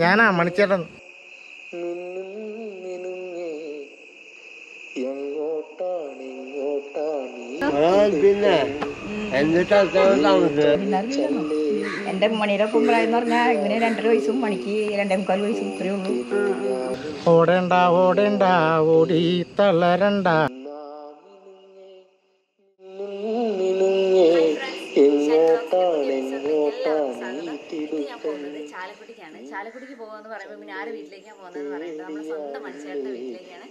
ഞാനാ മണിച്ചേട്ടൻ. പിന്നെ എന്റെ മണിയുടെ കുമ്പളായി പറഞ്ഞാൽ ഇങ്ങനെ 2.5 വയസ്സും മണിക്ക് 2.25 വയസ്സും ഇത്രയേ ഉള്ളൂ. ഓടേണ്ട ഓടേണ്ട ഓടി തളരണ്ട ചാലക്കുടിക്കാണ്. ചാലക്കുടിക്ക് പോകാന്ന് പറയുമ്പോൾ പിന്നെ ആരുടെ വീട്ടിലേക്കാണ് പോകുന്നതെന്ന് പറയുന്നത് നമ്മുടെ സ്വന്തം മണിച്ചേട്ടൻ്റെ വീട്ടിലേക്കാണ്.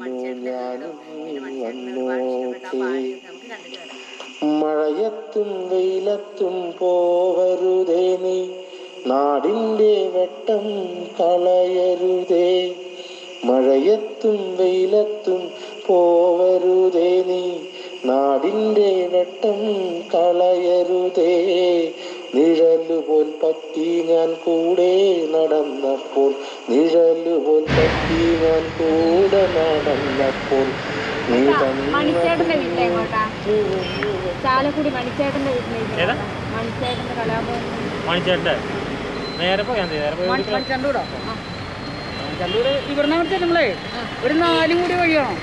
മണിച്ചേട്ടൻ്റെ വീടും പിന്നെ മണിച്ചേട്ടൻ്റെ ഒരുപാട് ഇഷ്ടപ്പെട്ട ആ പാടിയും നമുക്ക് കണ്ടിട്ട് വരാം. മഴയത്തും വെയിലത്തും പോവരുതേ, നീ നാടിൻ്റെ വെട്ടം കളയരുതേ. മഴയത്തും വെയിലത്തും പോവരുതേ, നീ നാടിൻ്റെ വെട്ടം കളയരുതേ. നിഴലുപോൽ പറ്റി ഞാൻ കൂടെ നടന്നപ്പോൾ, നിഴലുപോൽ പറ്റി ഞാൻ കൂടെ നടന്നപ്പോൾ. മണിച്ചേട്ടന്റെ വീട്ടിലേക്കോട്ടാ, ചാലക്കുടി മണിച്ചേട്ടന്റെ വീട്ടിലേക്ക്. മണിച്ചേട്ടന്റെ കലാഭവൻ മണിച്ചേട്ടൻ നേരെ പോയാൽ മണിച്ചേട്ടൂടോ? മണിച്ചേട്ടൂര് ഇവിടുന്ന് ചെല്ലുമ്പോളേ ഒരു 4 കോടി വഴിയാണോ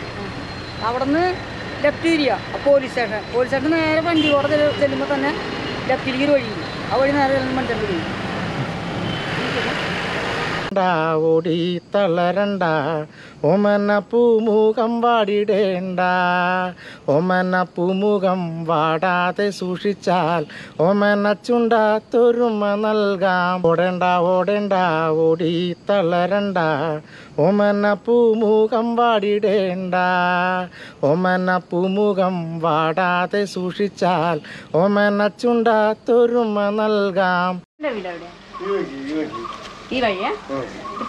അവിടെ നിന്ന് ലെഫ്റ്റ് തിരിയാ പോലീസ് സ്റ്റേഷൻ. പോലീസ് സ്റ്റേഷൻ നേരെ വണ്ടി കോടതി ചെല്ലുമ്പോൾ തന്നെ ലെഫ്റ്റിലേക്ക് ഒരു വഴിയില്ല. ആ വഴി നേരെ മണിച്ചേട്ടൂര് ഓടി തളരണ്ട. ഒമന പൂമുഖം വാടിടേണ്ട, ഒമന പൂമുഖം വാടാതെ സൂക്ഷിച്ചാൽ ഒമന ചുണ്ടാത്തൊരുമ നൽകാം. ഓടേണ്ട ഓടേണ്ട ഓടി തളരണ്ട. ഒമന പൂമുഖം വാടിടേണ്ട, ഒമന പൂമുഖം വാടാതെ സൂക്ഷിച്ചാൽ ഒമന ചുണ്ടാത്തൊരുമ നൽകാം. ഈ വഴിയാ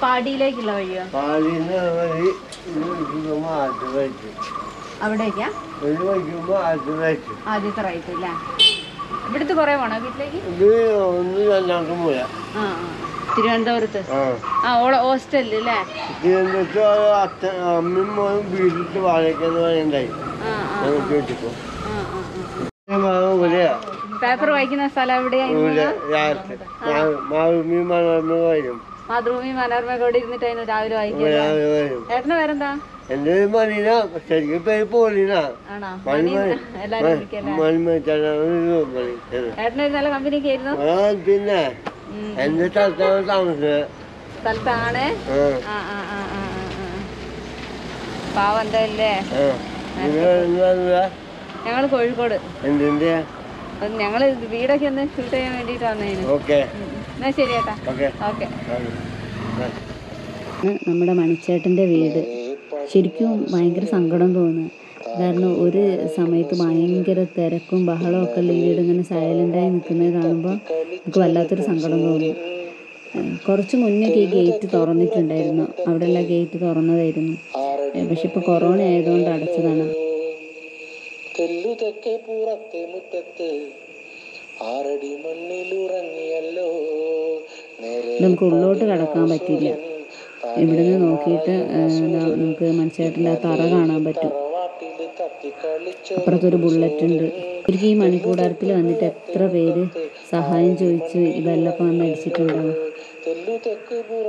പാടിയിലേക്കുള്ള വഴിയോ? പാടിയിലെ വഴി അവിടേക്കാ ആദ്യത്തെ റൈറ്റ് അല്ലേ? ഇവിടുത്തെ കൊറേ പോണോ വീട്ടിലേക്ക്? തിരുവനന്തപുരത്ത് ആ ഓളെ ഹോസ്റ്റലിൽ അല്ലേ? തിരുവനന്തപുരത്ത് അമ്മയും മോനും വീട്ടിൽ വാഴയ്ക്കാന്ന് പേപ്പർ വായിക്കുന്ന സ്ഥലം എവിടെയാണ്? മാതൃഭൂമി മനോരമ കൂടെ ഇരുന്നിട്ടായിരുന്നു രാവിലെ വായിക്കുന്നത്. ഏട്ടന് പേരെന്താ? എന്റെ മണീന, ശരിക്കും പേര് പോലീന. ഏട്ടനൊരു നല്ല കമ്പനിക്ക് ആയിരുന്നു. പിന്നെ എന്റെ സ്ഥലത്താണ് താമസിച്ചത്. സ്ഥലത്താണ് പാവം എന്താ അല്ലേ? ഞങ്ങള് കോഴിക്കോട്. എന്തിന്റെ ഞങ്ങള് വീടൊക്കെ ഒന്ന് ഷൂട്ട് ചെയ്യാൻ വേണ്ടിട്ടാണ്. എന്നാ ശരിയേട്ടാ. ഓക്കെ. നമ്മുടെ മണിച്ചേട്ടന്റെ വീട് ശരിക്കും ഭയങ്കര സങ്കടം തോന്നുന്നു. കാരണം ഒരു സമയത്ത് ഭയങ്കര തിരക്കും ബഹളവും ഒക്കെ ഉള്ള വീട് ഇങ്ങനെ സൈലന്റായി നിൽക്കുന്നത് കാണുമ്പോൾ നമുക്ക് വല്ലാത്തൊരു സങ്കടം തോന്നും. കുറച്ച് മുന്നേക്ക് ഈ ഗേറ്റ് തുറന്നിട്ടുണ്ടായിരുന്നു, അവിടെയുള്ള ഗേറ്റ് തുറന്നതായിരുന്നു. പക്ഷെ ഇപ്പൊ കൊറോണ ആയതുകൊണ്ട് അടച്ചതാണ്. തെല്ലുതെക്കെ പുറത്തെ മുറ്റത്ത് 6 അടി മണ്ണിലുറങ്ങിയല്ലോ. നമുക്ക് ഉള്ളോട്ട് കിടക്കാൻ പറ്റില്ല. ഇവിടുന്ന് നോക്കിയിട്ട് നമുക്ക് മണിച്ചേട്ടൻ്റെ ആ തറ കാണാൻ പറ്റും. അപ്പുറത്തൊരു ബുള്ളറ്റ് ഉണ്ട്. ശരിക്കും ഈ മണിക്കൂടാരത്തിൽ വന്നിട്ട് എത്ര പേര് സഹായം ചോദിച്ച് ഇതെല്ലാം വന്ന് അടിച്ചിട്ടുണ്ടാവും.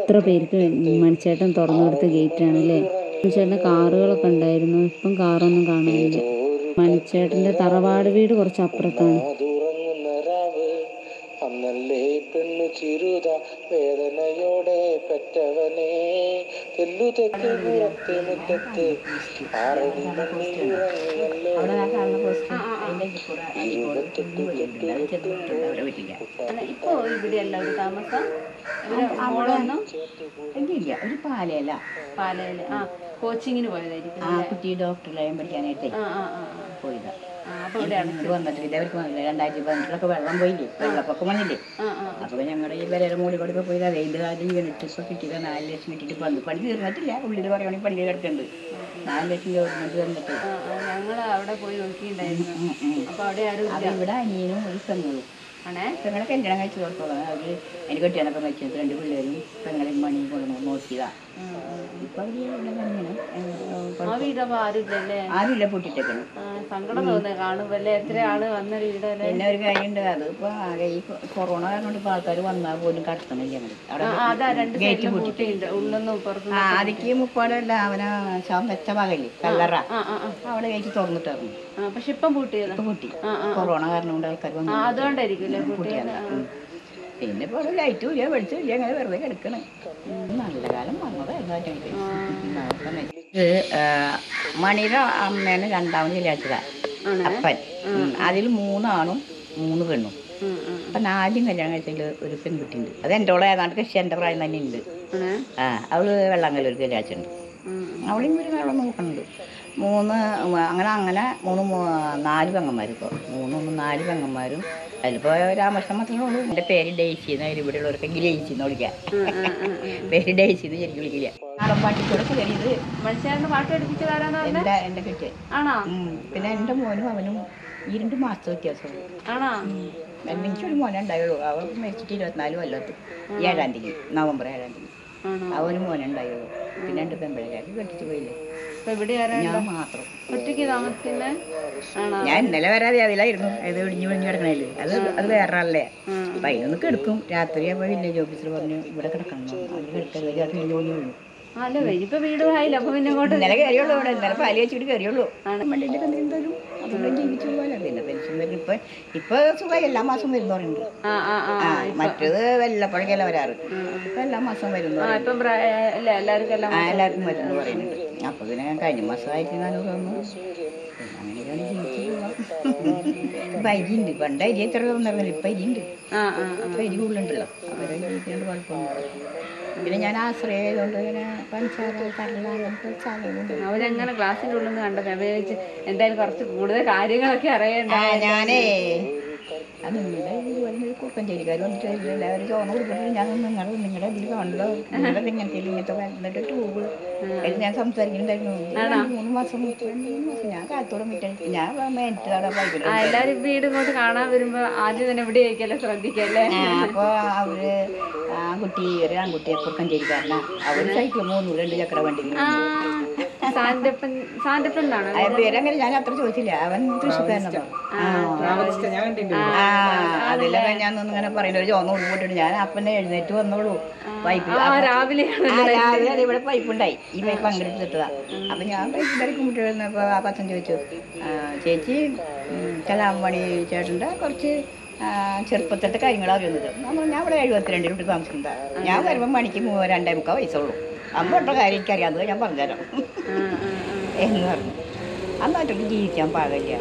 എത്ര പേർക്ക് മണിച്ചേട്ടൻ തുറന്നു കൊടുത്ത ഗേറ്റാണ് അല്ലേ? മണിച്ചേട്ടൻ്റെ കാറുകളൊക്കെ ഉണ്ടായിരുന്നു, ഇപ്പം കാറൊന്നും കാണാനില്ല. മണിച്ചേട്ടന്റെ തറവാട് വീട് കുറച്ച് അപ്പുറത്താണ്. ഇപ്പൊ ഇവിടെ അല്ല ഒരു താമസം, പാലയല്ല പാലയില് ആ കോച്ചിങ്ങിന് പോയതായിരിക്കും. ആ കുട്ടി ഡോക്ടറിലായും പഠിക്കാനായിട്ട് പോയതാ. അപ്പൊ ഇവിടെ വന്നിട്ടില്ല. അവർക്ക് വന്നില്ല. 2018 വെള്ളം പോയില്ലേ, വെള്ളപ്പൊക്കം വന്നില്ലേ? അപ്പൊ ഞങ്ങളുടെ ഈ വിലയുടെ മുകളിൽ കൂടെ ഇപ്പോൾ പോയതാ. വെയിലുകാലം യൂണിറ്റ് ഇപ്പോൾ കിട്ടിയത് 4 ലക്ഷം കിട്ടിയിട്ട് വന്നു. പണി തീർന്നിട്ടില്ല. ഉള്ളിൽ പറയുകയാണെങ്കിൽ പണി കിടക്കുന്നുണ്ട്. 4 ലക്ഷം ഗവൺമെന്റ് തന്നിട്ട് ഞങ്ങൾ അവിടെ പോയി നോക്കിയിട്ടുണ്ടായിരുന്നു. അപ്പൊ അവിടെ ആരും ഇവിടെ അനിയനും ഒരു പെണ്ണുള്ളൂ. ആണേ പെങ്ങളെ കല്യാണം കഴിച്ചു കൊടുത്തോളാം. അവർ എനിക്ക് കെട്ടിയാനൊക്കെ കഴിച്ചത് രണ്ട് പിള്ളേരും പെങ്ങളെയും മണി കൊണ്ടു നോക്കിയതാണ്. ഇപ്പം അവർ ആ വീടപ്പോൾ ആരുമില്ലല്ലേ? ആരുമില്ല, പൊട്ടിട്ടേക്കണം. സങ്കടം തോന്നുന്നത് കാണുമല്ലേ? എത്രയാണ് വന്ന വീട് എന്നെ ഒരു കാര്യമുണ്ട്. അതിപ്പോൾ ആകെ ഈ കൊറോണ കാരണം ഇപ്പോൾ ആൾക്കാർ വന്നാൽ പോലും കടത്തണില്ല. ഗേറ്റ് പൊട്ടിട്ടുണ്ട് ഉള്ളൊന്നും പുറത്ത്. അതിക്ക് മുപ്പാടല്ല അവനെ വെച്ച മകല്ലേ കല്ലറ, അവിടെ ഗേറ്റ് തുറന്നിട്ടായിരുന്നു. പക്ഷെ ഇപ്പം പൂട്ടിയത് പൂട്ടി കൊറോണ കാരണം കൊണ്ട് ആൾക്കാർ വന്നു, അതുകൊണ്ടായിരിക്കും പൂട്ടിയാണ്. പിന്നെ ഇപ്പോൾ അവിടെ ലൈറ്റും ഇല്ല, വെളിച്ചം ഇല്ല, അങ്ങനെ വെറുതെ കിടക്കണം. നല്ല കാലം വന്നതായിരുന്നു. ഇത് മണിയുടെ അമ്മേനെ രണ്ടാമത് കല്യാണിച്ചതാണ് അപ്പൻ. അതിൽ മൂന്നാണും മൂന്ന് പെണ്ണും. അപ്പം ആദ്യം കല്യാണം കഴിച്ചതിൽ ഒരു പെൺകുട്ടിയുണ്ട്, അത് എൻ്റെ ഓളെ ഏതാണ്ട് കൃഷി എൻ്റെ പ്രായം തന്നെ ഉണ്ട്. ആ അവള് വെള്ളാങ്കൽ ഒരു കല്യാണിച്ചുണ്ട്, അവളെയും ഒരു വെള്ളം നോക്കുന്നുണ്ട്. മൂന്ന് അങ്ങനെ അങ്ങനെ മൂന്ന് നാല് പെങ്ങന്മാർ. ഇപ്പോൾ മൂന്ന് നാല് പെങ്ങന്മാരും. അതിലിപ്പോൾ രാമകൃഷ്ണൻ മാത്രമേ ഉള്ളൂ. എൻ്റെ പേര് ഡേച്ചിന്ന്, അതിൽ ഇവിടെ ഉള്ളവർക്കെങ്കിൽ ഡേച്ചിന്ന് വിളിക്കാം. പേര് ഡേച്ചിന്ന് ശരിക്കും വിളിക്കില്ല. നാടൻ പാട്ടിക്കൂടെ കയറിയത് മത്സ്യകാരൻ്റെ പാട്ട് പഠിപ്പിച്ചതാരാന്ന് പറഞ്ഞാൽ എൻ്റെ കെട്ടിയ ആണോ? പിന്നെ എൻ്റെ മോനും അവനും 2 മാസത്തെ വ്യത്യാസമാണ്. ആണോ? എനിക്കൊരു മോനെ ഉണ്ടായുള്ളൂ. അവർക്ക് മരിച്ചിട്ട് 24 കൊല്ലത്ത് 7-ാം തീയതി നവംബർ 7-ാം തീയതി അവന് മോനുണ്ടായുള്ളൂ. പിന്നെ 2 പെൺപിള്ളേരാക്കി കെട്ടിച്ചു പോയില്ലേ. ഞാൻ മാത്രം ഒറ്റയ്ക്ക് താമസിക്കുന്നേ. ഞാൻ ഇന്നലെ വരാതെ അതിലായിരുന്നു. അത് ഒഴിഞ്ഞു ഒഴിഞ്ഞു കിടക്കണേല് അത് വേറെ അല്ലേ. അപ്പം അതിനൊന്ന് കിടക്കും. രാത്രി അപ്പോൾ വില്ലേജ് ഓഫീസർ പറഞ്ഞു ഇവിടെ കിടക്കണം, അവർ കിടക്കരുത്, അത് വലിയ ഒന്നും വീഴും. അല്ല ഇപ്പം വീട് ആയില്ല. അപ്പം പിന്നെ അങ്ങോട്ട് ഇന്നലെ കയറിയുള്ളൂ. ഇവിടെ ഇന്നലെ പാല് വെച്ചിട്ട് കയറിയുള്ളൂ. വണ്ടിൻ്റെ ഒക്കെ എന്തായാലും അതുകൊണ്ട് ജീവിച്ചു പോകാനോ. പിന്നെ പെൻഷൻ വരും. ഇപ്പം സുഖമായി, എല്ലാ മാസവും വരുന്ന പറയുന്നുണ്ട്. മറ്റേത് വല്ലപ്പോഴേക്കല്ല വരാറ്. ഇപ്പം എല്ലാ മാസവും വരുന്നു, എല്ലാവർക്കും വരുന്നു പറയുന്നുണ്ട്. അപ്പം പിന്നെ കഴിഞ്ഞ മാസം ആയിട്ട് ഞാൻ തോന്നുന്നു അങ്ങനെയാണ് ജീവിച്ചു. ഇപ്പം അരിയുണ്ട്. പണ്ട് അരി എത്ര തോന്നുന്നില്ല, ഇപ്പം അരിയുണ്ട്. ഇപ്പം അരി കൂടുതലുണ്ടല്ലോ. അവരെ ജീവിക്കാണ്ട് കുഴപ്പമൊന്നുമില്ല. പിന്നെ ഞാൻ ആശ്രയമായതുകൊണ്ട് ഇങ്ങനെ പഞ്ചായത്ത് കടല അങ്ങനത്തെ സാധനമുണ്ട്. അവരങ്ങനെ ക്ലാസ്സിൻ്റെ ഉള്ളിൽ നിന്ന് കണ്ടത് ഉപയോഗിച്ച് എന്തായാലും കുറച്ച് കൂടുതൽ കാര്യങ്ങളൊക്കെ അറിയണ്ട. ഞാനേ അത് നിങ്ങളുടെ ഇതുപോലെ കുപ്പഞ്ചേരിക്കാർ വന്നിട്ട് എല്ലാവരും ചോദന കൊടുത്തിട്ട് ഞാൻ നിങ്ങളുടെ ഇതിൽ കാണുമല്ലോ, നിങ്ങളുടെ ഇങ്ങനത്തെ ഇങ്ങനത്തെ വന്നിട്ട് ട്യൂബ് അതിൽ ഞാൻ സംസാരിക്കുന്നുണ്ടായിരുന്നു. 3 മാസം 2 മാസം ഞാൻ കാലത്തോടെ വിട്ടു. ഞാൻ മേടിച്ചതാണ് വായിക്കുന്നത്. എല്ലാവരും വീട് ഇങ്ങോട്ട് കാണാൻ വരുമ്പോൾ ആദ്യം തന്നെ ഇവിടെ ആയിരിക്കല്ലോ ശ്രദ്ധിക്കല്ലേ. അപ്പോൾ അവർ ആൺകുട്ടി ഒരു ആൺകുട്ടിയെ കുപ്പഞ്ചേരിക്കാരനാ. അവർ സൈക്കിൾ 2 ചക്രവണ്ടി പേരങ്ങനെ ഞാൻ അത്ര ചോദിച്ചില്ല. അവൻ തൃശ്ശൂക്കാരനോ അതിലൊക്കെ ഞാൻ ഇങ്ങനെ പറയുന്ന ഒരു ചോന്ന ഉൾപ്പെട്ടിട്ട് ഞാൻ അപ്പനെ എഴുന്നേറ്റ് വന്നോളൂ. പൈപ്പ് രാവിലെ അത് ഇവിടെ പൈപ്പുണ്ടായി. ഈ പൈപ്പ് അങ്ങനെ എടുത്തിട്ടതാ. അപ്പം ഞാൻ പൈപ്പ് തിരക്കുമ്പോഴപ്പോൾ ആ പച്ചൻ ചോദിച്ചു, ചേച്ചി കലാഭവൻ മണി ചേട്ടൻ്റെ കുറച്ച് ചെറുപ്പത്തിലത്തെ കാര്യങ്ങൾ അറിയുന്നത്. ഞാൻ ഇവിടെ 72 ഇവിടെ താമസിക്കുന്നതാണ്. ഞാൻ വരുമ്പോൾ മണിക്ക് 2.25 വയസ്സുള്ളൂ. അമ്മയുടെ കാര്യം എനിക്കറിയാം, അത് ഞാൻ പറഞ്ഞുതരാം എന്ന് പറഞ്ഞു. അന്നൊറ്റക്ക് ജീവിക്കാൻ പാകില്ല.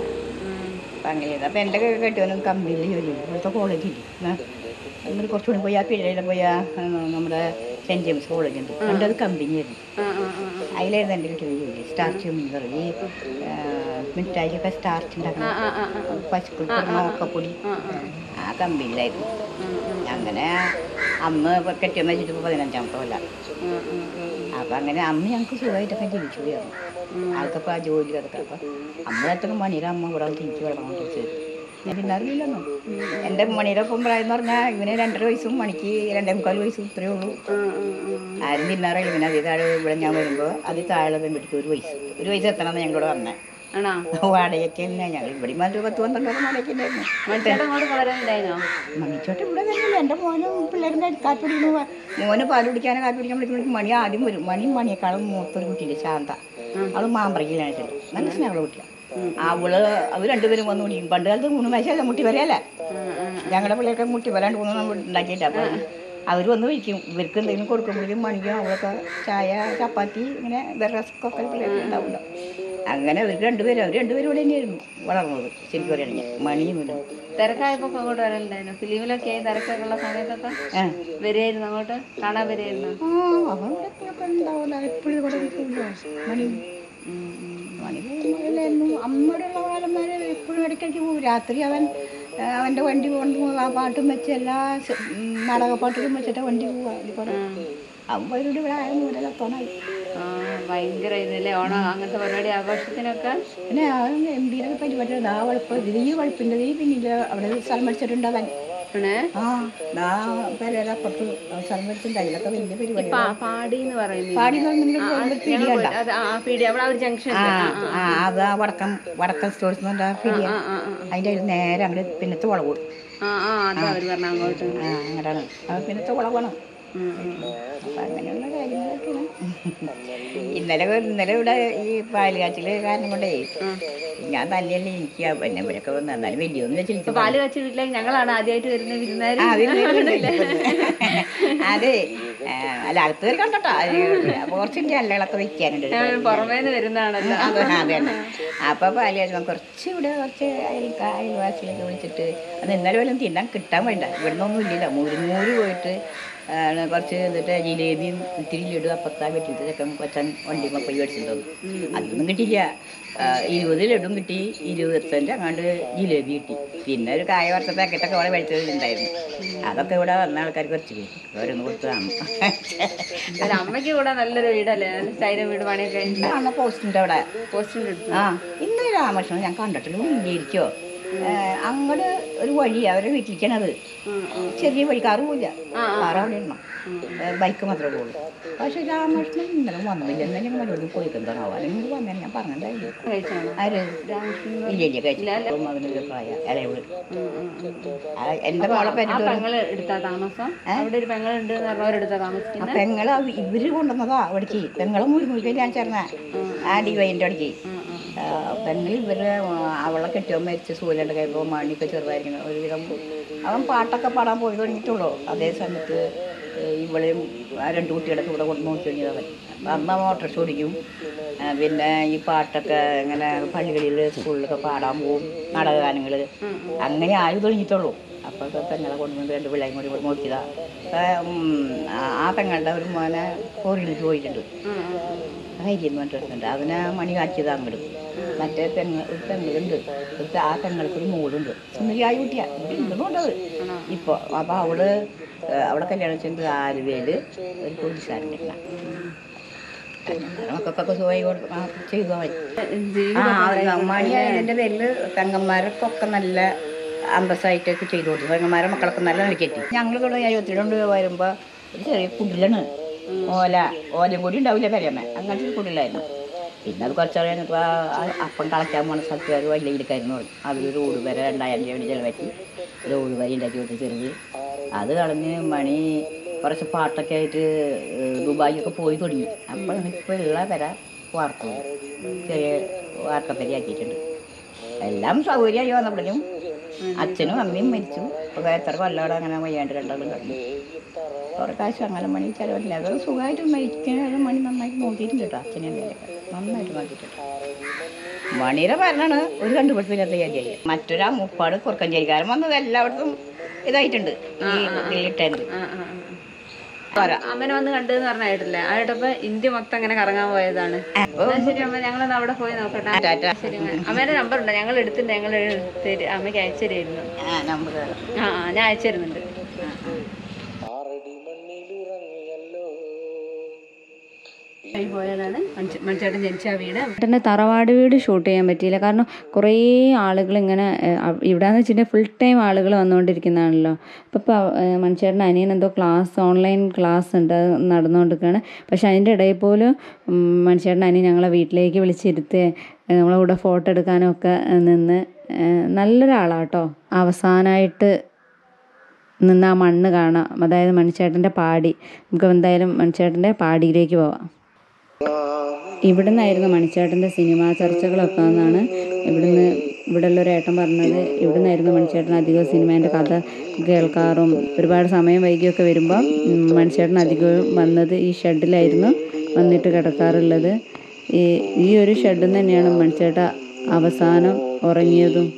അപ്പം അങ്ങനെ ചെയ്തു. അപ്പം എൻ്റെ കെട്ടിയവനും കമ്പനിയിൽ ജോലി, ഇവിടുത്തെ കോളേജിൽ എന്നിട്ട് കുറച്ചുകൂടി പോയി ആ പിഴയിലും പോയി. ആ നമ്മുടെ സെൻറ്റ് ജെയിംസ് കോളേജുണ്ട്, പണ്ടത് കമ്പനിയായിരുന്നു. അതിലായിരുന്നു എൻ്റെ കെട്ടിയ ജോലി. സ്റ്റാർച്ച് പറഞ്ഞ് ഈ മിഠായിലൊക്കെ സ്റ്റാർച്ച് ഉണ്ടാക്കണം, പശുക്കൾ നോക്കപ്പൊടി, ആ കമ്പനിയിലായിരുന്നു. അങ്ങനെ അമ്മ കെട്ടിയമ്മ വെച്ചിട്ട് 15-ാമത്തെ കൊല്ലം. അപ്പം അങ്ങനെ അമ്മ ഞങ്ങൾക്ക് സുഖമായിട്ടൊക്കെ ജീവിച്ചു പോയാണ്. ആൾക്കപ്പോൾ ആ ജോലി കിടക്കുക. അപ്പം അമ്മളെത്ര മണിയുടെ അമ്മ ഇവിടെ തിരിച്ചു കിടക്കണം ചോദിച്ചത് ഞാൻ പിന്നെ അറിയില്ലെന്നോ. എൻ്റെ മണിയുടെ ഒപ്പം പ്രായം എന്ന് പറഞ്ഞാൽ ഇവന് 2.5 വയസ്സും മണിക്ക് 2.25 വയസ്സും ഇത്രയേ ഉള്ളൂ. ആരും തിന്നാറില്ല. പിന്നെ അതേ താഴെ ഇവിടെ ഞാൻ വരുമ്പോൾ അത് താഴെ പെൺകുട്ടിക്ക് 1 വയസ്സ് എത്തണമെന്ന് ഞങ്ങളോട് വന്നേ. വാടകയ്ക്ക് തന്നെ ഞങ്ങൾ ഇവിടെ 10-12 വാടകയ്ക്ക് ഉണ്ടായിരുന്നു. മണിച്ചോട്ട് ഇവിടെ തന്നെയല്ല. എൻ്റെ മോനും പിള്ളേരുടെ കാറ്റ് പിടിക്കുന്നു. മോന് പാല് കുടിക്കാനോ കാറ്റ് പിടിക്കാൻ വിളിക്കുമ്പോഴേക്കും മണി ആദ്യം വരും. മണിയേക്കാളും മൂത്തൊരു കുട്ടിയില്ല, ശാന്ത. അവൾ മാമ്പറയ്ക്കിലാണ് നല്ല സ്നേഹമുള്ള കുട്ടിയാണ്. അവള് അവർ 2 പേരും വന്ന് കുടിക്കും. പണ്ട് കാലത്ത് 3 വയസ്സല്ല മുട്ടി വരെയല്ലേ ഞങ്ങളുടെ പിള്ളേരൊക്കെ മുട്ടി വരാണ്ട് പോകുന്ന നമ്മൾ ഉണ്ടാക്കിയിട്ടാണ്. അപ്പം അവർ വന്ന് വിളിക്കും. ഇവർക്ക് എന്തെങ്കിലും കൊടുക്കുമ്പോഴേക്കും മണിക്കും അവളൊക്കെ ചായ ചപ്പാത്തി ഇങ്ങനെ റസ്ക്കൊക്കെ പിള്ളേർക്ക് ഉണ്ടാവുമല്ലോ. അങ്ങനെ അവർ രണ്ടുപേരും ഇവിടെ തന്നെയായിരുന്നു വളർന്നത്. ശരിക്കും പറയുകയാണെങ്കിൽ മണിയും ഇവിടെ തിരക്കായപ്പോൾ അങ്ങോട്ട് വരലുണ്ടായിരുന്നു. ഫിലിമിലൊക്കെ തിരക്കൊക്കെ ഉള്ള സമയത്തൊക്കെ വരുമായിരുന്നു, അങ്ങോട്ട് കാണാൻ വരുമായിരുന്നു. അവരൊക്കെ ഉണ്ടാവില്ല എപ്പോഴും ഇവിടെ മണി മണി പോകുമ്പോഴായിരുന്നു. അമ്മയോടുള്ള കാലന്മാർ എപ്പോഴും ഇടയ്ക്കിടയ്ക്ക് പോകും. രാത്രി അവൻ്റെ വണ്ടി പോകുമ്പോൾ ആ പാട്ടും വെച്ച് എല്ലാ നാടകപ്പാട്ടിലും വെച്ചിട്ട് വണ്ടി പോവാ. ഇവിടെ അവരോട് ഇവിടെ ആയ മൂലത്തോണായി ഭയങ്കര ഇതല്ലേ. ഓണം അങ്ങനത്തെ പരിപാടി ആഘോഷത്തിനൊക്കെ പിന്നെ എം പിയിലൊക്കെ പരിപാടി. ആ വഴപ്പം ഈ വഴപ്പിൻ്റെ പിന്നിൽ അവിടെ സ്ഥലം മേടിച്ചിട്ടുണ്ടാവാൻ അങ്ങോട്ട് ഇന്നലെ ഈ പാല് കാച്ചിൽ കാരണം കൊണ്ടേ ഞാൻ തന്നെയല്ലേ എനിക്ക് പിന്നെ ഇവരൊക്കെ വന്ന് എന്നാലും വലിയൊന്നും വെച്ചിട്ട് പാല് കാച്ചിട്ടില്ല. ഞങ്ങളാണ് ആദ്യമായിട്ട് വരുന്ന വിരുന്നാര്. അതെ അല്ല അടുത്ത് വരെ കണ്ടോട്ടോ കുറച്ചിൻ്റെ അല്ലകളൊക്കെ വയ്ക്കാനുണ്ട് പുറമേന്ന് വരുന്നതാണല്ലോ. അതെ അപ്പോൾ പാല് കാച്ചു കുറച്ച് ഇവിടെ കുറച്ച് അയൽവാസികളൊക്കെ വിളിച്ചിട്ട് അത് ഇന്നലെ പോലും തിന്നാൻ കിട്ടാൻ വേണ്ട ഇവിടുന്നൊന്നും ഇല്ലല്ലോ. മൂര് പോയിട്ട് കുറച്ച് എന്നിട്ട് ജിലേബിയും ഇത്തിരി ലഡു അപ്പത്താൻ പറ്റിയിട്ട് ചെക്കൻ കൊച്ചാൻ വണ്ടിയുമ്പോൾ പോയി മേടിച്ചിട്ടുണ്ടോന്നു അതൊന്നും കിട്ടിയില്ല. 20 ലഡും കിട്ടി, 25 അങ്ങാണ്ട് ജിലേബി കിട്ടി. പിന്നെ ഒരു കായ വർഷ പാക്കറ്റൊക്കെ അവിടെ മേടിച്ചതിലുണ്ടായിരുന്നു. അതൊക്കെ ഇവിടെ വന്ന ആൾക്കാർ കുറച്ച് കിട്ടി അവരൊന്ന് കൊടുത്തതാണ്. അമ്മയ്ക്ക് ഇവിടെ നല്ലൊരു വീടല്ലേ, സ്ഥൈര്യം വീട് പണിയൊക്കെ അമ്മ പോസ്റ്റുണ്ട് അവിടെ പോസ്റ്റുണ്ട്. ആ ഇന്ന് രാമകൃഷ്ണൻ ഞാൻ കണ്ടിട്ടുള്ളൂ ഇല്ലിരിക്കോ അങ്ങോട്ട് ഒരു വഴി അവരുടെ വീട്ടിലേക്കാണത്. ചെറിയ വഴി, കാറ് പോയില്ല, കാറ് അവിടെ ഇടണം, ബൈക്ക് മാത്രമേ പോകുള്ളൂ. പക്ഷെ രാമകൃഷ്ണൻ ഇന്നലെ വന്നില്ല. എന്നാലും ഞങ്ങൾ മരുന്ന് പോയിക്കുന്നതാണോ അല്ലെങ്കിൽ വന്നാൽ ഞാൻ പറഞ്ഞിട്ടുണ്ടായിരുന്നു. ആര് ഇല്ല കഴിച്ചില്ല. അവനൊരു പ്രായ ഇളയവള് എൻ്റെ മോളെ പെങ്ങളുണ്ട്. പെങ്ങള് ഇവര് കൊണ്ടുവന്നതാ അവിടേക്ക്. പെങ്ങളും മുരുങ്ങി ഞാൻ ചേർന്ന ആ ഡിവൈൻ്റെ അവിടേക്ക്. പെങ്ങൾ ഇവര് അവളെ കെട്ടിയോ മരിച്ച് സൂര്യണ്ട് കഴിയുമ്പോൾ മണിയൊക്കെ ചെറുതായിരിക്കണം ഒരുവിധം. അവൻ പാട്ടൊക്കെ പാടാൻ പോയി തുടങ്ങിയിട്ടുള്ളൂ. അതേ സമയത്ത് ഇവളെയും ആ 2 കുട്ടികളൊക്കെ ഇവിടെ കൊണ്ട് നോക്കി കഴിഞ്ഞതാണ്. അമ്മ ഓട്ടോറിക്ഷ ഓടിക്കും. പിന്നെ ഈ പാട്ടൊക്കെ ഇങ്ങനെ പള്ളികളിൽ സ്കൂളിലൊക്കെ പാടാൻ പോകും, നാടകഗാനങ്ങൾ അങ്ങനെ ആയി തുടങ്ങിയിട്ടുള്ളൂ. അപ്പോൾ പെങ്ങളെ കൊണ്ടുവന്ന് 2 പിള്ളേരും കൂടി ഇവിടെ നോക്കിയതാണ്. ആ പെങ്ങളുടെ ഒരു മോനെ കോറിയിലേക്ക് പോയിട്ടുണ്ട്. ഹരിയെന്ന് പറഞ്ഞിട്ടുണ്ട്. അതിനെ മണി കാച്ചിയത് അങ്ങോട്ട്. മറ്റേ ഒരു പെങ്ങളുണ്ട്. ആ പെങ്ങൾക്കൊരു മോളുണ്ട്. സുന്ദരിയായ കുട്ടിയാ ഉണ്ടത് ഇപ്പോൾ. അപ്പോൾ അവള് അവിടെ കല്യാണം വെച്ചിട്ട് 6 പേര് ഒരു പോലീസുകാരൻ്റെ മക്കൾക്കൊക്കെ സുഖമായി ചെയ്തു. മണിയായതിൻ്റെ പേരിൽ പെങ്ങന്മാർക്കൊക്കെ നല്ല അന്തസ്സായിട്ടൊക്കെ ചെയ്തു കൊടുത്തു. പെങ്ങന്മാരുടെ മക്കളൊക്കെ നല്ല നിലയ്ക്കെത്തി. ഞങ്ങളിവിടെ 72 വരുമ്പോൾ ഒരു ചെറിയ കുടിലാണ് ഓലയും കൂടി ഉണ്ടാവില്ല പെരയമ്മ, അങ്ങനത്തെ ഒരു കുടിലായിരുന്നു. പിന്നെ അത് കുറച്ചാൾ കഴിഞ്ഞപ്പോൾ അപ്പം കളയ്ക്കാൻ പോണ സ്ഥലത്തുകാർ വല്ലിയിടുക്കായിരുന്നു പറഞ്ഞു. അവരൊരു ഓട് വരെ 2000 വേണ്ടി ചിലവാക്കി ഒരു ഓട് വരെ ഉണ്ടാക്കി കൊടുത്ത് ചെറുത്. അത് കളഞ്ഞ് മണി കുറച്ച് പാട്ടൊക്കെ ആയിട്ട് ദുബായിലൊക്കെ പോയി തുടങ്ങി. അപ്പോൾ ഇപ്പോൾ ഉള്ള പെര വാർത്ത ചെറിയ വാർക്കപ്പരയാക്കിയിട്ടുണ്ട്. എല്ലാം സൗകര്യമായി വന്നപ്പോഴും അച്ഛനും അമ്മയും മരിച്ചു. അപ്പോൾ എത്ര കൊല്ലവിടെ അങ്ങനെ വയ്യാണ്ട് രണ്ടാളും കിടന്നു. കുറേ കാശ് അങ്ങനെ മണി ചിലവില്ല. അത് സുഖമായിട്ട് മരിക്കാനും മണി നന്നായിട്ട് നോക്കിയിട്ടുണ്ട് കേട്ടോ. അച്ഛനെ നന്നായിട്ട് നോക്കിയിട്ടുണ്ട്. മണിയുടെ മരണമാണ് ഒരു കണ്ടുപിടുത്തമില്ലാത്ത കാര്യമായി. മറ്റൊരാ മുപ്പാട് കുറുക്കഞ്ചേരിക്കാരൻ വന്നത് എല്ലായിടത്തും ഇതായിട്ടുണ്ട്. അമ്മനെ വന്ന് കണ്ടെന്ന് പറഞ്ഞായിട്ടില്ല. ആയിട്ടപ്പോ ഇന്ത്യ മൊത്തം അങ്ങനെ കറങ്ങാൻ പോയതാണ്. ശരി അമ്മ, ഞങ്ങളൊന്ന് അവിടെ പോയി നോക്കട്ടെ. ശരി അമ്മേന്റെ നമ്പർ ഉണ്ടോ? ഞങ്ങൾ എടുത്തിട്ടുണ്ട്. ഞങ്ങൾ അമ്മയ്ക്ക് അയച്ചുതരായിരുന്നു. ആ ഞാൻ അയച്ചു തരുന്നുണ്ട്. പോയതാണ് മണിച്ചേട്ടൻ ജനിച്ച വീട്. ചേട്ടൻ്റെ തറവാട് വീട് ഷൂട്ട് ചെയ്യാൻ പറ്റിയില്ല. കാരണം കുറേ ആളുകൾ ഇങ്ങനെ ഇവിടെയെന്ന് വെച്ചിട്ടുണ്ടെങ്കിൽ ഫുൾ ടൈം ആളുകൾ വന്നുകൊണ്ടിരിക്കുന്നതാണല്ലോ. അപ്പോൾ മണിച്ചേട്ടൻ്റെ അനിയൻ എന്തോ ക്ലാസ്, ഓൺലൈൻ ക്ലാസ് ഉണ്ട്, അത് നടന്നുകൊണ്ടിരിക്കുകയാണ്. പക്ഷേ അതിൻ്റെ ഇടയിൽ പോലും മണിച്ചേട്ടൻ്റെ അനിയൻ ഞങ്ങളെ വീട്ടിലേക്ക് വിളിച്ചിരുത്തി നമ്മളെ കൂടെ ഫോട്ടോ എടുക്കാനും ഒക്കെ നിന്ന് നല്ലൊരാളാട്ടോ. അവസാനമായിട്ട് നിന്ന് ആ മണ്ണ് കാണാം, അതായത് മണിച്ചേട്ടൻ്റെ പാടി. നമുക്ക് എന്തായാലും മണിച്ചേട്ടൻ്റെ പാടിയിലേക്ക് പോവാം. ഇവിടെ നിന്നായിരുന്നു മണിച്ചേട്ടൻ്റെ സിനിമാ ചർച്ചകളൊക്കെ എന്നാണ് ഇവിടുന്ന് ഇവിടെയുള്ളൊരു ഏട്ടൻ പറഞ്ഞത്. ഇവിടെ നിന്നായിരുന്നു മണിച്ചേട്ടൻ അധികവും സിനിമേൻ്റെ കഥ കേൾക്കാറും. ഒരുപാട് സമയം വൈകിയൊക്കെ വരുമ്പം മണിച്ചേട്ടൻ അധികവും വന്നത് ഈ ഷെഡിലായിരുന്നു വന്നിട്ട് കിടക്കാറുള്ളത്. ഈ ഒരു ഷെഡിൽ നിന്ന് തന്നെയാണ് മണിച്ചേട്ട അവസാനം ഉറങ്ങിയതും.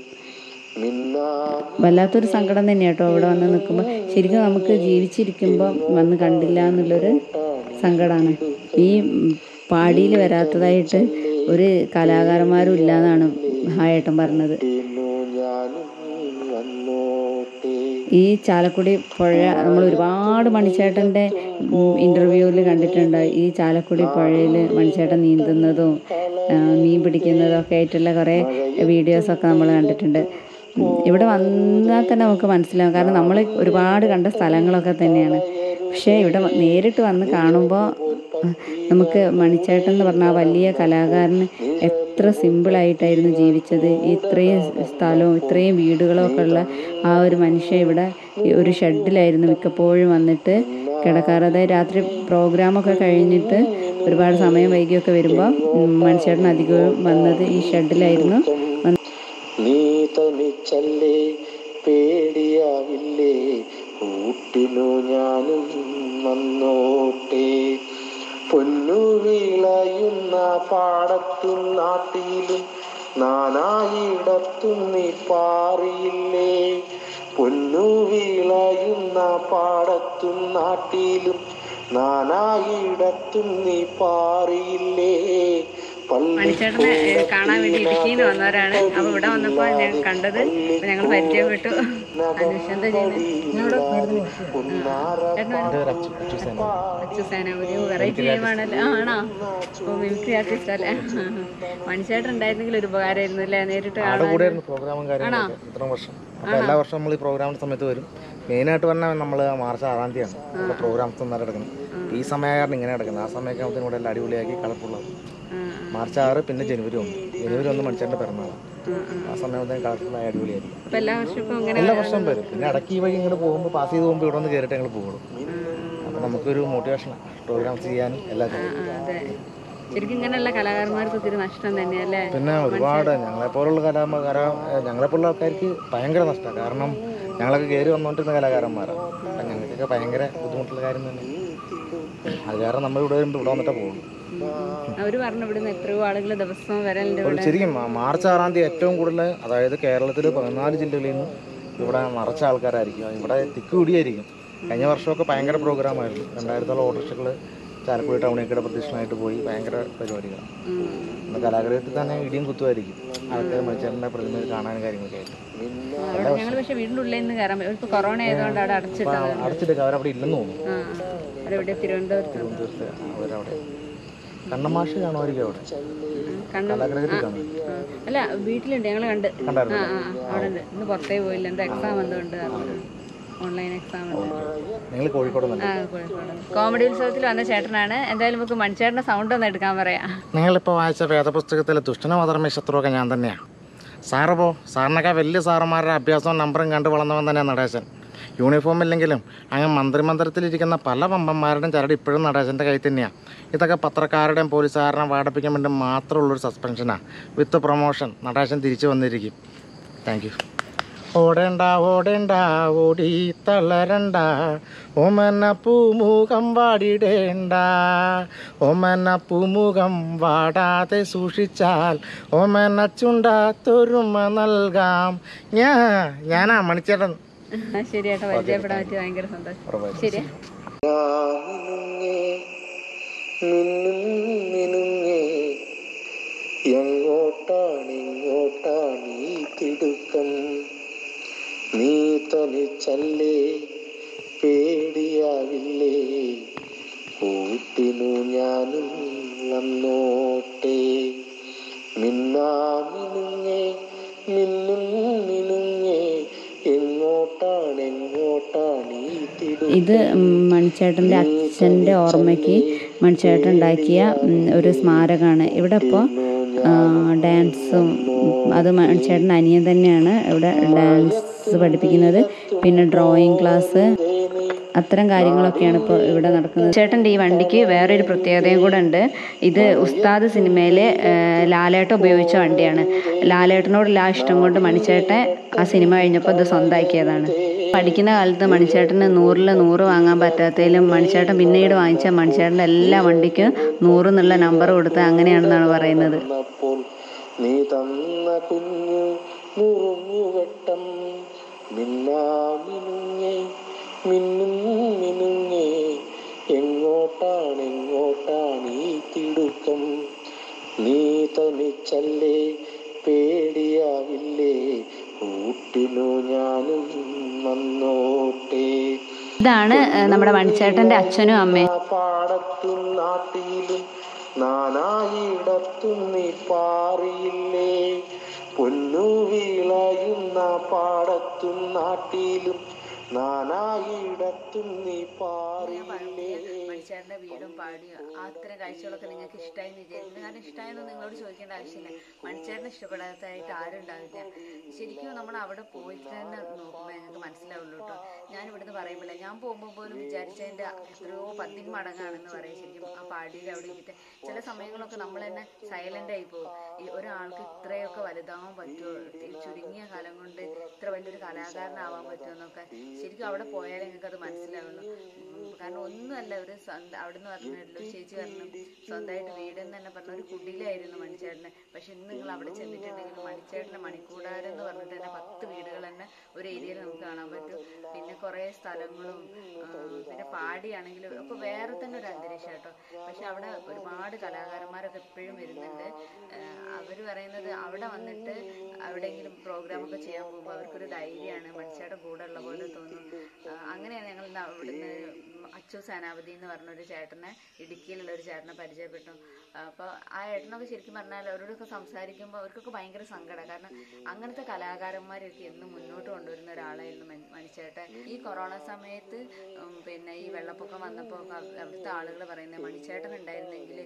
വല്ലാത്തൊരു സങ്കടം തന്നെയാണ് കേട്ടോ അവിടെ വന്ന് നിൽക്കുമ്പോൾ. ശരിക്കും നമുക്ക് ജീവിച്ചിരിക്കുമ്പോൾ വന്ന് കണ്ടില്ല എന്നുള്ളൊരു സങ്കടമാണ്. ഈ പാടിയിൽ വരാത്തതായിട്ട് ഒരു കലാകാരന്മാരും ഇല്ല എന്നാണ് ഹായേട്ടൻ പറഞ്ഞത്. ഈ ചാലക്കുടി പുഴ നമ്മൾ ഒരുപാട് മണിച്ചേട്ടൻ്റെ ഇൻ്റർവ്യൂവിൽ കണ്ടിട്ടുണ്ട്. ഈ ചാലക്കുടി പുഴയിൽ മണിച്ചേട്ടൻ നീന്തുന്നതും മീൻ പിടിക്കുന്നതും ഒക്കെ ആയിട്ടുള്ള കുറേ വീഡിയോസൊക്കെ നമ്മൾ കണ്ടിട്ടുണ്ട്. ഇവിടെ വന്നാൽ തന്നെ നമുക്ക് മനസ്സിലാവും. കാരണം നമ്മൾ ഒരുപാട് കണ്ട സ്ഥലങ്ങളൊക്കെ തന്നെയാണ്. പക്ഷേ ഇവിടെ നേരിട്ട് വന്ന് കാണുമ്പോൾ നമുക്ക് മണിച്ചേട്ടൻ എന്ന് പറഞ്ഞ ആ വലിയ കലാകാരന് എത്ര സിമ്പിളായിട്ടായിരുന്നു ജീവിച്ചത്. ഇത്രയും സ്ഥലവും ഇത്രയും വീടുകളും ഒക്കെ ഉള്ള ആ ഒരു മനുഷ്യൻ ഇവിടെ ഒരു ഷെഡിലായിരുന്നു മിക്കപ്പോഴും വന്നിട്ട് കിടക്കാറ്. അതായത് രാത്രി പ്രോഗ്രാമൊക്കെ കഴിഞ്ഞിട്ട് ഒരുപാട് സമയം വൈകിയൊക്കെ വരുമ്പോൾ മണിച്ചേട്ടൻ അധികവും വന്നത് ഈ ഷെഡിലായിരുന്നു. പൊന്നു വിളയുന്ന പാടത്തിൻ നാട്ടിലും നാനായിടത്തും നീ പാറിയില്ലേ. പൊന്നു വിളയുന്ന പാടത്തും നാട്ടിലും നാനായിടത്തും നീ പാറിയില്ലേ. മണിച്ചേട്ടനെ കാണാൻ വേണ്ടി ഇടുക്കിയിൽ വന്നവരാണ്. അപ്പോൾ ഇവിടെ വന്നപ്പോൾ ഞാൻ കണ്ടത്, ഞങ്ങൾ പരിചയപ്പെട്ടു. അനുഷന്റെ ചേട്ടൻ ഒരു വെറൈറ്റി ഗെയിമാണല്ലോ. ആണോ, മിമിക്രി ആർട്ടിസ്റ്റ് അല്ലേ. മണിച്ചേട്ടൻ ഉണ്ടായിരുന്നെങ്കിൽ ഒരു ഉപകാരമായിരുന്നു അല്ലേ, നേരിട്ട് കാണാൻ. എല്ലാ വർഷവും നമ്മൾ ഈ പ്രോഗ്രാമിന്റെ സമയത്ത് വരും. മെയിനായിട്ട് പറഞ്ഞാൽ നമ്മൾ മാർച്ച് 6-ാം തീയതിയാണ് പ്രോഗ്രാംസ് നടക്കുന്നത്. ഈ സമയമായിരുന്നു ഇങ്ങനെ നടക്കുന്നത്. ആ സമയമൊക്കെ ആകുമ്പോൾ ഇവിടെ എല്ലാം അടിപൊളിയാക്കി കളർഫുള്ളത്. മാർച്ച് 6, പിന്നെ ജനുവരി 1 മണിച്ചേട്ടൻ്റെ പിറന്നാളാണ്. ആ സമയത്തേക്ക് കളർഫുള്ളായി അടിപൊളിയായിരിക്കും. എല്ലാ വർഷവും വരും. പിന്നെ ഇടയ്ക്ക് ഈ വഴി ഇങ്ങനെ പോകുമ്പോൾ പാസ് ചെയ്ത് പോകുമ്പോൾ ഇവിടെ ഒന്ന് കയറിയിട്ട് ഞങ്ങൾ പോകുള്ളൂ. അപ്പോൾ നമുക്കൊരു മോട്ടിവേഷനാണ് പ്രോഗ്രാംസ് ചെയ്യാനും എല്ലാ കാര്യങ്ങളും. പിന്നെ ഒരുപാട് ഞങ്ങളെപ്പോലുള്ള ഞങ്ങളെപ്പോലുള്ള ആൾക്കാർക്ക് ഭയങ്കര നഷ്ടമാണ്. കാരണം ഞങ്ങളൊക്കെ കയറി വന്നുകൊണ്ടിരുന്ന കലാകാരന്മാരാണ്. അപ്പം ഞങ്ങൾക്കൊക്കെ ഭയങ്കര ബുദ്ധിമുട്ടുള്ള കാര്യം തന്നെ. അത് കാരണം നമ്മൾ ഇവിടെ വരുമ്പോൾ ഇവിടെ വന്നിട്ട് പോകും. ശരിക്കും മാർച്ച് 6-ാം തീയതി ഏറ്റവും കൂടുതൽ, അതായത് കേരളത്തിൽ 14 ജില്ലകളിൽ നിന്ന് ഇവിടെ നിറച്ച ആൾക്കാരായിരിക്കും. ഇവിടെ തിക്കുകൂടിയായിരിക്കും. കഴിഞ്ഞ വർഷമൊക്കെ ഭയങ്കര പ്രോഗ്രാമായിരുന്നു. 2000-ഓളം ഓട്ടോറിക്ഷകൾ ചാലക്കുടി ടൗണിലേക്കിടെ പ്രദക്ഷിണമായിട്ട് പോയി. ഭയങ്കര പരിപാടികളാണ്. പിന്നെ കലാകാരത്തിൽ തന്നെ ഇടിയും കുത്തുമായിരിക്കും. ആൾക്കാർ മണിച്ചേട്ടൻ്റെ പ്രതിമ കാണാനും കാര്യങ്ങളൊക്കെ ആയിട്ട്. അടച്ചിട്ടൊക്കെ അവരവിടെ ഇല്ലെന്ന് തോന്നുന്നു. തിരുവനന്തപുരത്ത് അവരവിടെ കണ്ണമാഷ് കാണുമായിരിക്കും. അവിടെ കലാകാരത്തിൽ കാണും. അല്ല, വീട്ടിലുണ്ട്. ഞങ്ങൾ കണ്ടായിരുന്നു. പുറത്തേ പോയില്ല. എന്താ എക്സാം എന്തുകൊണ്ട്? കോമഡി ഉത്സവത്തിൽ വന്ന ചേട്ടനാണ്. എന്തായാലും നമുക്ക് മണിച്ചേട്ടൻ്റെ സൗണ്ട് ഒന്ന് എടുക്കാൻ പറയാം. നിങ്ങളിപ്പോൾ വായിച്ച വേദപുസ്തകത്തിലെ ദുഷ്ടനും അധർമ്മ ശത്രുവൊക്കെ ഞാൻ തന്നെയാണ്. സാറപ്പോ സാറിനൊക്കെ വലിയ സാറന്മാരുടെ അഭ്യാസവും നമ്പറും കണ്ടു വളർന്നവൻ തന്നെയാണ് നടേശൻ. യൂണിഫോം ഇല്ലെങ്കിലും അങ്ങ് മന്ത്രിമന്ദിരത്തിലിരിക്കുന്ന പല പമ്പന്മാരുടെയും ചരട് ഇപ്പോഴും നടേശൻ്റെ കയ്യിൽ തന്നെയാണ്. ഇതൊക്കെ പത്രക്കാരുടെയും പോലീസുകാരനെയും വാടിപ്പിക്കാൻ വേണ്ടി മാത്രമുള്ളൊരു സസ്പെൻഷനാണ്. വിത്ത് പ്രൊമോഷൻ നടേശൻ തിരിച്ചു വന്നിരിക്കും. Thank you. ഓടേണ്ട ഓടേണ്ട ഓടി തളരണ്ട ഓമന പൂമുഖം വാടിടേണ്ട. ഓമന പൂമുഖം വാടാതെ സൂക്ഷിച്ചാൽ ഓമന ചുണ്ടാത്തൊരുമ നൽകാം. ഞാനാ മണിച്ചേട്ടൻ. ശരിയാട്ടോ, പരിചയപ്പെടാൻ പറ്റി ഭയങ്കര സന്തോഷം. ശരിയാ എങ്ങോട്ടാണിങ്ങോട്ടാണീ തിടുക്കം. നീ തനിച്ചല്ലേ പേടിയാവില്ലേ. കൂട്ടിനു ഞാനും നന്നോട്ടെ. മിന്നാമിനുങ്ങേ മിന്നും മിനുങ്ങേ എങ്ങോട്ടാണെങ്ങോട്ടാണീ തിടുക്കം. ഇത് മണിച്ചേട്ടൻ്റെ അച്ഛൻ്റെ ഓർമ്മയ്ക്ക് മണിച്ചേട്ടൻ ഉണ്ടാക്കിയ ഒരു സ്മാരകമാണ്. ഇവിടെ ഇപ്പോൾ ഡാൻസും, അത് മണിച്ചേട്ടൻ അനിയൻ തന്നെയാണ് ഇവിടെ ഡാൻസ് പഠിപ്പിക്കുന്നത്. പിന്നെ ഡ്രോയിങ് ക്ലാസ്, അത്തരം കാര്യങ്ങളൊക്കെയാണ് ഇപ്പോൾ ഇവിടെ നടക്കുന്നത്. ചേട്ടൻ്റെ ഈ വണ്ടിക്ക് വേറൊരു പ്രത്യേകതയും കൂടെ ഉണ്ട്. ഇത് ഉസ്താദ് സിനിമയിലെ ലാലേട്ടൻ ഉപയോഗിച്ച വണ്ടിയാണ്. ലാലേട്ടനോടുള്ള ആ ഇഷ്ടം കൊണ്ട് മണിച്ചേട്ടൻ ആ സിനിമ കഴിഞ്ഞപ്പോൾ ഇത് സ്വന്തമാക്കിയതാണ്. പഠിക്കുന്ന കാലത്ത് മണിച്ചേട്ടന് 100-ൽ 100 വാങ്ങാൻ പറ്റാത്തതിലും മണിച്ചേട്ടൻ പിന്നീട് വാങ്ങിച്ച മണിച്ചേട്ടൻ്റെ എല്ലാ വണ്ടിക്കും 100 എന്നുള്ള നമ്പർ കൊടുത്ത് അങ്ങനെയാണെന്നാണ് പറയുന്നത്. എങ്ങോട്ടാണെങ്ങോട്ടാണീ തിടുക്കം. നീ തനിച്ചല്ലേ പേടിയാവില്ലേ. കൂട്ടിനു ഞാനും വന്നോട്ടെ. ഇതാണ് നമ്മുടെ മണിച്ചേട്ടന്റെ അച്ഛനും അമ്മയും. പാടത്തും നാട്ടിലും നാനായിടത്തും നീ പാറിയില്ലേ. പൊന്നു വിളയുന്ന പാടത്തും നാട്ടിലും നാനായിടത്തും നീ പാറിയില്ലേ. മനുഷ്യരുടെ വീടും പാടിയോ ആ അത്തരം കാഴ്ചകളൊക്കെ നിങ്ങൾക്ക് ഇഷ്ടമായി വിചാരിക്കുന്നു. കാരണം ഇഷ്ടമായെന്ന് നിങ്ങളോട് ചോദിക്കേണ്ട ആവശ്യമില്ല. മനുഷ്യരുടെ ഇഷ്ടപ്പെടാത്തതായിട്ട് ആരും ഉണ്ടാവില്ല. ശരിക്കും നമ്മൾ അവിടെ പോയിട്ട് തന്നെ നോക്കുമ്പോൾ ഞങ്ങൾക്ക് മനസ്സിലാവുള്ളൂ കേട്ടോ. ഞാനിവിടുന്ന് പറയുമ്പോൾ ഞാൻ പോകുമ്പോൾ പോലും വിചാരിച്ചതിൻ്റെ എത്രയോ 10 മടങ്ങാണെന്ന് പറയും ശരിക്കും ആ പാടിയിൽ അവിടെ ഇരിക്കട്ടെ. ചില സമയങ്ങളൊക്കെ നമ്മൾ തന്നെ സൈലൻ്റായി പോകും. ഒരാൾക്ക് ഇത്രയൊക്കെ വലുതാവാൻ പറ്റുമോ, ചുരുങ്ങിയ കാലം കൊണ്ട് ഇത്ര വലിയൊരു കലാകാരനാവാൻ പറ്റുമെന്നൊക്കെ ശരിക്കും അവിടെ പോയാലേ നിങ്ങൾക്കത് മനസ്സിലാവുള്ളൂ. കാരണം ഒന്നുമല്ല, ഒരു അവിടെ നിന്ന് പറഞ്ഞിട്ടുള്ളൂ, ചേച്ചി പറഞ്ഞു സ്വന്തമായിട്ട് വീടെന്ന് തന്നെ പറഞ്ഞ ഒരു കുടിലായിരുന്നു മണിച്ചേട്ടന്. പക്ഷെ ഇന്ന് നിങ്ങൾ അവിടെ ചെന്നിട്ടുണ്ടെങ്കിൽ മണിച്ചേട്ടൻ്റെ മണിക്കൂടാരം എന്ന് പറഞ്ഞിട്ട് തന്നെ 10 വീടുകൾ തന്നെ ഒരു ഏരിയയിൽ നമുക്ക് കാണാൻ പറ്റും. പിന്നെ കുറേ സ്ഥലങ്ങളും പിന്നെ പാടിയാണെങ്കിലും ഒക്കെ വേറെ തന്നെ ഒരു അന്തരീക്ഷം കേട്ടോ. പക്ഷെ അവിടെ ഒരുപാട് കലാകാരന്മാരൊക്കെ എപ്പോഴും വരുന്നുണ്ട്. അവർ പറയുന്നത് അവിടെ വന്നിട്ട് എവിടെയെങ്കിലും പ്രോഗ്രാമൊക്കെ ചെയ്യാൻ പോകുമ്പോൾ അവർക്കൊരു ധൈര്യമാണ്, മനുഷ്യരുടെ കൂടെ ഉള്ള പോലെ തോന്നും. അങ്ങനെയാണ് ഞങ്ങൾ അവിടുന്ന് അച്ചു സേനാപതി എന്ന് പറഞ്ഞൊരു ചേട്ടനെ, ഇടുക്കിയിലുള്ള ഒരു ചേട്ടനെ പരിചയപ്പെട്ടു. അപ്പോൾ ആ ഏട്ടനൊക്കെ ശരിക്കും പറഞ്ഞാൽ അവരോടൊക്കെ സംസാരിക്കുമ്പോൾ അവർക്കൊക്കെ ഭയങ്കര സങ്കടമാണ്. കാരണം അങ്ങനത്തെ കലാകാരന്മാരൊക്കെ എന്നും മുന്നോട്ട് കൊണ്ടുവരുന്ന ഒരാളായിരുന്നു മണിച്ചേട്ടൻ. ഈ കൊറോണ സമയത്ത് പിന്നെ ഈ വെള്ളപ്പൊക്കം വന്നപ്പോൾ അവിടുത്തെ ആളുകൾ പറയുന്നത് മണിച്ചേട്ടൻ ഉണ്ടായിരുന്നെങ്കിൽ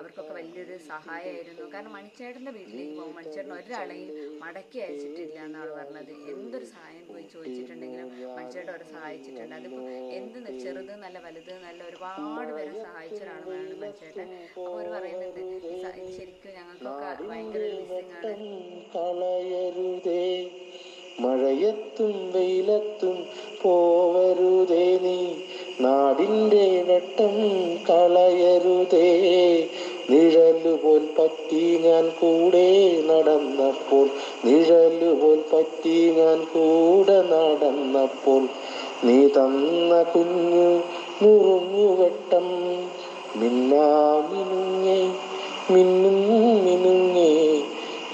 അവർക്കൊക്കെ വലിയൊരു സഹായമായിരുന്നു. കാരണം മണിച്ചേട്ടൻ്റെ വീട്ടിലേക്ക് പോകും മണിച്ചേട്ടൻ ഒരാളെയും മടക്കി അയച്ചിട്ടില്ല എന്നാണ് പറഞ്ഞത്. എന്തൊരു സഹായം പോയി ചോദിച്ചിട്ടുണ്ടെങ്കിലും മണിച്ചേട്ടൻ അവരെ സഹായിച്ചിട്ടുണ്ട്. അതിപ്പോൾ എന്ത് ചെറുത് നല്ല വലുത് നല്ല ഒരുപാട് പേരെ സഹായിച്ചൊരാണ് മണിച്ചേട്ടൻ. അപ്പോൾ അവർ പറയുന്നുണ്ട് ശരിക്കും ഞങ്ങൾക്കൊക്കെ ഭയങ്കര മഴയത്തും വെയിലത്തും പോവരുതേ, നീ നാടിൻ്റെ വെട്ടം കളയരുതേ, നിഴലുപോൽ പറ്റി ഞാൻ കൂടെ നടന്നപ്പോൾ, നിഴലുപോൽ പറ്റി ഞാൻ കൂടെ നടന്നപ്പോൾ, നീ തന്ന കുഞ്ഞു നുറുങ്ങുവെട്ടം മിന്നാമിനുങ്ങേ മിന്നും മിനുങ്ങേ,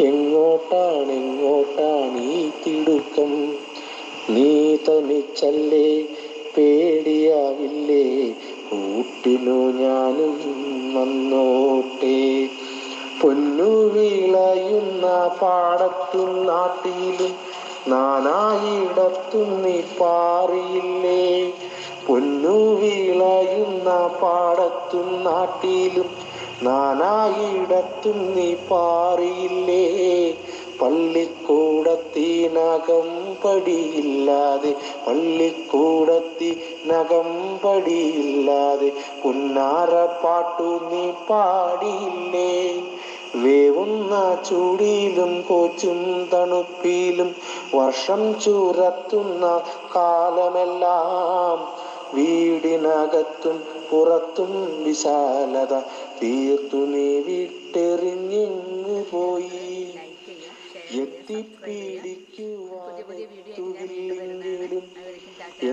എങ്ങോട്ടാണെങ്ങോട്ടാണീ തിടുക്കം, നീ തനിച്ചല്ലേ പേടിയാവില്ലേ, കൂട്ടിനു ഞാനും വന്നോട്ടെ, പൊന്നു വിളയുന്ന പാടത്തും നാട്ടിലും നാനായിടത്തും നീ പാറിയില്ലേ, പൊന്നു വിളയുന്ന പാടത്തും നാട്ടിലും നാനായിടത്തും നീ പാറിയില്ലേ, പള്ളിക്കൂടത്തിനകം പടിയില്ലാതെ, പള്ളിക്കൂടത്തിനകം പടിയില്ലാതെ, പുന്നാരപ്പാട്ടു നീ പാടിയില്ലേ, വേവുന്ന ചൂടിയിലും കോച്ചും തണുപ്പിലും വർഷം ചുരത്തുന്ന കാലമെല്ലാം, വീടിനകത്തും പുറത്തും വിശാലത തീർത്തു നീ വിട്ടെറിഞ്ഞു പോയി, എത്തിപ്പിടിക്കുവാനും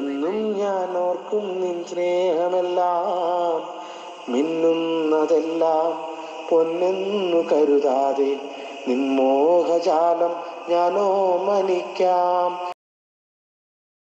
എന്നും ഞാൻ ഓർക്കും നിൻ സ്നേഹമെല്ലാം, മിന്നുന്നതെല്ലാം പൊന്നെന്നു കരുതാതെ നിൻ മോഹജാലം ഞാനോ മനിക്കാം.